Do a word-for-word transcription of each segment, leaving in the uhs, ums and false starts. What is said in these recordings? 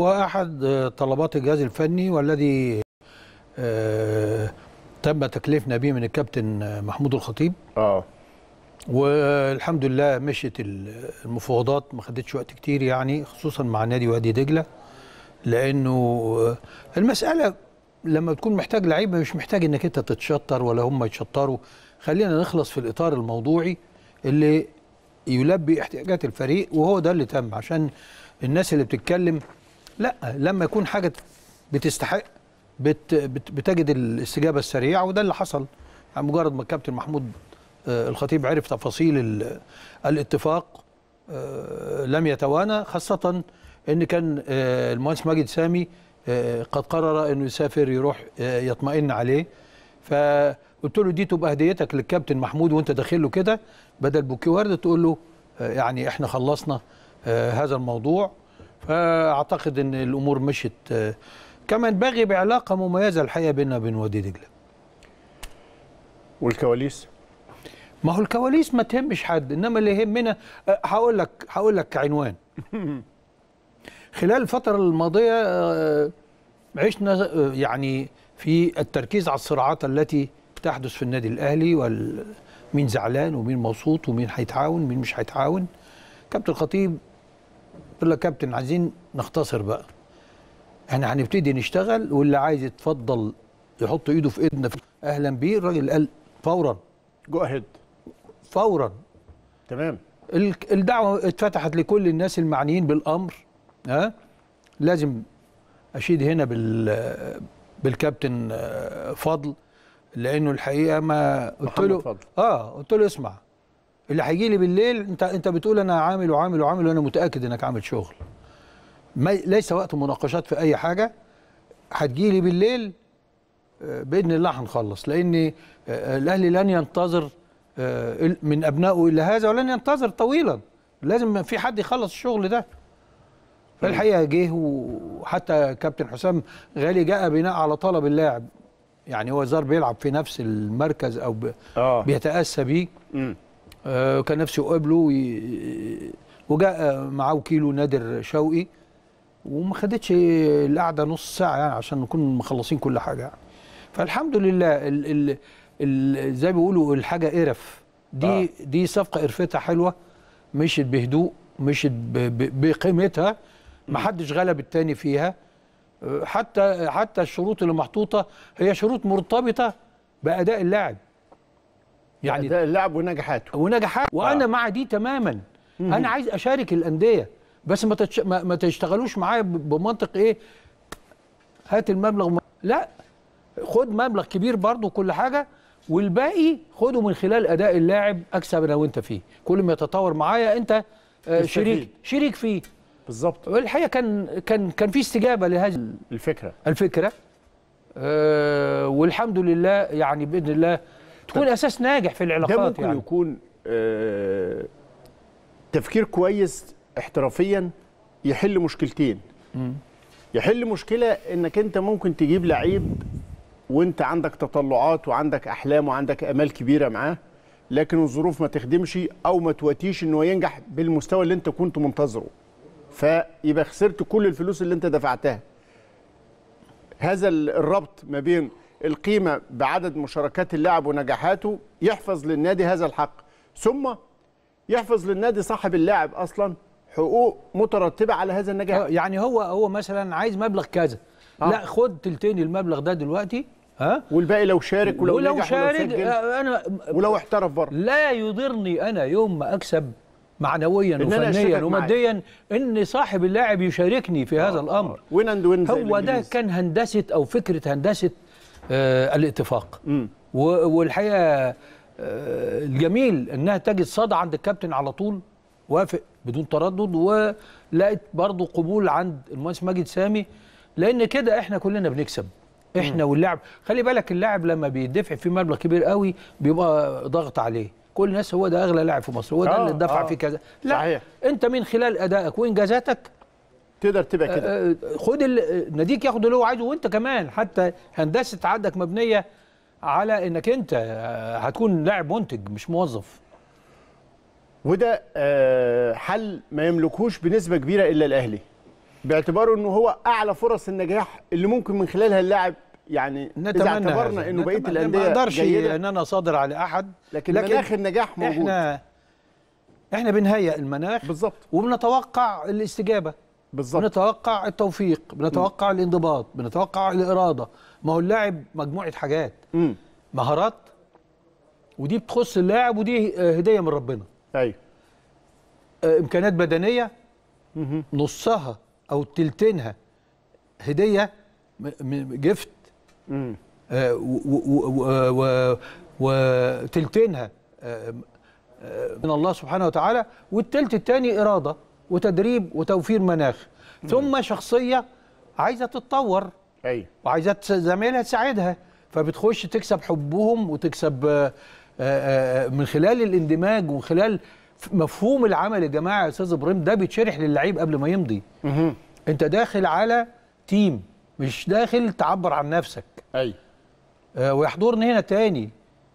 هو أحد طلبات الجهاز الفني والذي تم تكليفنا به من الكابتن محمود الخطيب. اه والحمد لله مشيت المفاوضات، ما خدتش وقت كتير يعني، خصوصا مع نادي وادي دجلة، لأنه المسألة لما تكون محتاج لعيبة مش محتاج إنك أنت تتشطر ولا هم يتشطروا. خلينا نخلص في الإطار الموضوعي اللي يلبي احتياجات الفريق، وهو ده اللي تم. عشان الناس اللي بتتكلم، لا، لما يكون حاجة بتستحق بت بت بتجد الاستجابة السريعة، وده اللي حصل. مجرد ما الكابتن محمود الخطيب عرف تفاصيل الاتفاق لم يتوانى، خاصة ان كان المهندس ماجد سامي قد قرر انه يسافر يروح يطمئن عليه. فقلت له دي تبقى هديتك للكابتن محمود وانت داخل له كده، بدل بوكي ورد تقول له يعني احنا خلصنا هذا الموضوع. فاعتقد ان الامور مشت كما ينبغي، بعلاقه مميزه الحقيقه بيننا وبين وادي دجله. والكواليس؟ ما هو الكواليس ما تهمش حد، انما اللي يهمنا هقول لك هقول لك كعنوان. خلال الفتره الماضيه عشنا يعني في التركيز على الصراعات التي تحدث في النادي الاهلي، ومين زعلان ومين مبسوط ومين هيتعاون ومين مش هيتعاون. كابتن الخطيب قال لك كابتن عايزين نختصر بقى، احنا هنبتدي نشتغل، واللي عايز يتفضل يحط ايده في ايدنا اهلا بيه. الراجل قال فورا جو اهيد، فورا تمام. الدعوه اتفتحت لكل الناس المعنيين بالامر. ها لازم اشيد هنا بال بالكابتن فضل، لانه الحقيقه ما قلت له اه قلت له اسمع، اللي هيجي لي بالليل انت انت بتقول انا عامل وعامل وعامل، وانا متاكد انك عامل شغل، ما ليس وقت مناقشات في اي حاجه. هتجي لي بالليل باذن الله هنخلص، لان الاهلي لن ينتظر من ابنائه الا هذا، ولن ينتظر طويلا، لازم في حد يخلص الشغل ده. فالحقيقه جه، وحتى كابتن حسام غالي جاء بناء على طلب اللاعب، يعني هو زار بيلعب في نفس المركز او بيتاسى بيه، كان نفسه يقابله، وجاء معاه وكيله نادر شوقي، وما خدتش القعده نص ساعه يعني عشان نكون مخلصين كل حاجه يعني. فالحمد لله ال ال ال زي ما بيقولوا الحاجه قرف دي. آه. دي صفقه قرفتها حلوه، مشيت بهدوء، مشيت بقيمتها، ما حدش غلب التاني فيها. حتى حتى الشروط اللي محطوطه هي شروط مرتبطه باداء اللاعب، يعني اداء اللاعب ونجاحاته ونجاحاته وانا آه. مع دي تماما. مم. انا عايز اشارك الانديه، بس ما تتش... ما تشتغلوش معايا بمنطق ايه هات المبلغ م... لا، خد مبلغ كبير برضه كل حاجه، والباقي خده من خلال اداء اللاعب، اكسب انا وانت فيه، كل ما يتطور معايا انت شريك شريك فيه بالظبط. والحقيقه كان كان كان في استجابه لهذه الفكره الفكره آه والحمد لله، يعني باذن الله تكون اساس ناجح في العلاقات. ده ممكن يعني يكون آه تفكير كويس احترافيا يحل مشكلتين. م. يحل مشكله انك انت ممكن تجيب لعيب وانت عندك تطلعات وعندك احلام وعندك امال كبيره معاه، لكن الظروف ما تخدمش او ما تواتيش انه ينجح بالمستوى اللي انت كنت منتظره، فيبقى خسرت كل الفلوس اللي انت دفعتها. هذا الربط ما بين القيمه بعدد مشاركات اللاعب ونجاحاته يحفظ للنادي هذا الحق، ثم يحفظ للنادي صاحب اللاعب اصلا حقوق مترتبه على هذا النجاح. يعني هو هو مثلا عايز مبلغ كذا، آه. لا خد تلتين المبلغ ده دلوقتي، ها آه؟ والباقي لو شارك ولو, ولو نجح شارك ولو سجل انا ولو احترف بره، لا يضرني انا يوم ما اكسب معنويا إن وفنيا وماديا ان صاحب اللاعب يشاركني في آه. هذا الامر. وين اند وين، هو ده كان هندسه او فكره هندسه آه الاتفاق. م. والحقيقه الجميل انها تجد صدى عند الكابتن على طول، وافق بدون تردد، ولقيت برضه قبول عند المهندس ماجد سامي، لان كده احنا كلنا بنكسب احنا واللاعب. خلي بالك اللاعب لما بيدفع فيه مبلغ كبير قوي بيبقى ضغط عليه، كل الناس هو ده اغلى لاعب في مصر، هو ده آه اللي اتدفع آه فيه كذا. لا صحيح. انت من خلال ادائك وانجازاتك تقدر تبقى كده، خد ناديك ياخد اللي هو عايزه، وانت كمان حتى هندسه عندك مبنيه على انك انت هتكون لاعب منتج مش موظف. وده حل ما يملكوش بنسبه كبيره الا الاهلي. باعتباره انه هو اعلى فرص النجاح اللي ممكن من خلالها اللاعب يعني اذا اعتبرنا انه بقيه الانديه ما اقدرش ان انا صادر على احد، لكن, لكن مناخ النجاح موجود. احنا احنا بنهيئ المناخ بالظبط، وبنتوقع الاستجابه بالظبط، بنتوقع التوفيق، بنتوقع م. الانضباط، بنتوقع الاراده. ما هو اللاعب مجموعه حاجات، م. مهارات، ودي بتخص اللاعب ودي هديه من ربنا. ايوه. امكانيات بدنيه م. نصها او تلتينها هديه جفت، وتلتينها من الله سبحانه وتعالى، والتلت الثاني اراده وتدريب وتوفير مناخ، ثم شخصيه عايزه تتطور وعايزه زميلها تساعدها، فبتخش تكسب حبهم وتكسب من خلال الاندماج ومن خلال مفهوم العمل. يا جماعه يا استاذ ابراهيم ده بيتشرح للعيب قبل ما يمضي. انت داخل على تيم، مش داخل تعبر عن نفسك. ايوه. آه ويحضرني هنا تاني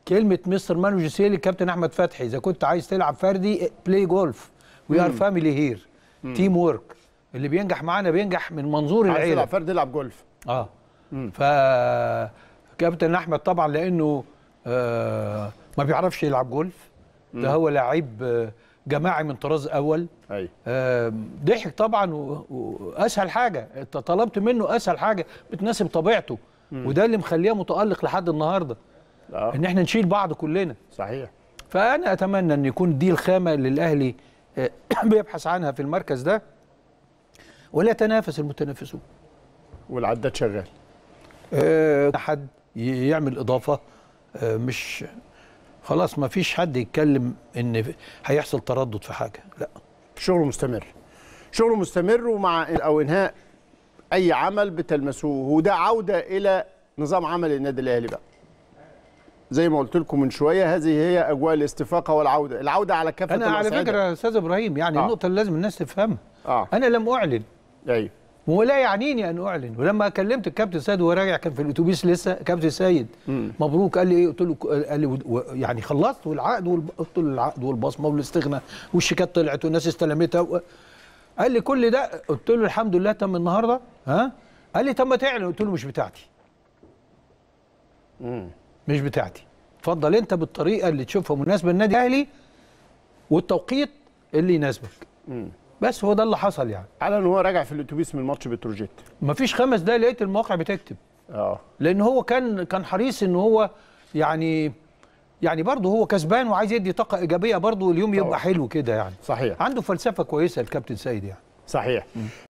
كلمه مستر مانو جيسيلي كابتن احمد فتحي: اذا كنت عايز تلعب فردي بلاي جولف، وي ار فاميلي هير، تيم وورك. اللي بينجح معانا بينجح من منظور العيله. عايز تلعب فردي العب جولف. اه. فكابتن احمد طبعا لانه آه ما بيعرفش يلعب جولف، ده هو لعيب جماعي من طراز اول. ايوه. آه ضحك طبعا، واسهل حاجه انت طلبت منه، اسهل حاجه بتناسب طبيعته. مم. وده اللي مخليه متالق لحد النهارده. آه. ان احنا نشيل بعض كلنا. صحيح. فانا اتمنى ان يكون دي الخامه اللي الاهلي آه بيبحث عنها في المركز ده، ولا تنافس المتنافسون. والعداد شغال. آه حد يعمل اضافه، آه مش خلاص ما فيش حد يتكلم ان هيحصل تردد في حاجه، لا. شغله مستمر. شغله مستمر ومع او انهاء اي عمل بتلمسوه، وده عوده الى نظام عمل النادي الاهلي بقى. زي ما قلت لكم من شويه، هذه هي اجواء الاستفاقه والعوده، العوده على كافه انا المساعدة. على فكره يا استاذ ابراهيم يعني آه. النقطه اللي لازم الناس تفهمها. آه. انا لم اعلن. ايوه. ولا يعنيني ان اعلن، ولما كلمت الكابتن سيد وهو راجع كان في الاتوبيس لسه، كابتن سيد مم. مبروك، قال لي ايه؟ قلت له، قال لي و... يعني خلصت والعقد والب... قلت له العقد والبصمه والاستغناء والشيكات طلعت والناس استلمتها و... قال لي كل ده، قلت له الحمد لله تم النهارده. ها؟ قال لي طب ما تعلن، قلت له مش بتاعتي. مم. مش بتاعتي، اتفضل انت بالطريقه اللي تشوفها مناسبه للنادي الاهلي والتوقيت اللي يناسبك. امم بس هو ده اللي حصل يعني. على ان هو راجع في الاتوبيس من ماتش بتروجيت، مفيش خمس دقايق لقيت المواقع بتكتب. اه لان هو كان كان حريص ان هو يعني يعني برضه هو كسبان وعايز يدي طاقه ايجابيه برضه، اليوم يبقى حلو كده يعني. صحيح. عنده فلسفه كويسه الكابتن سيد يعني. صحيح. م.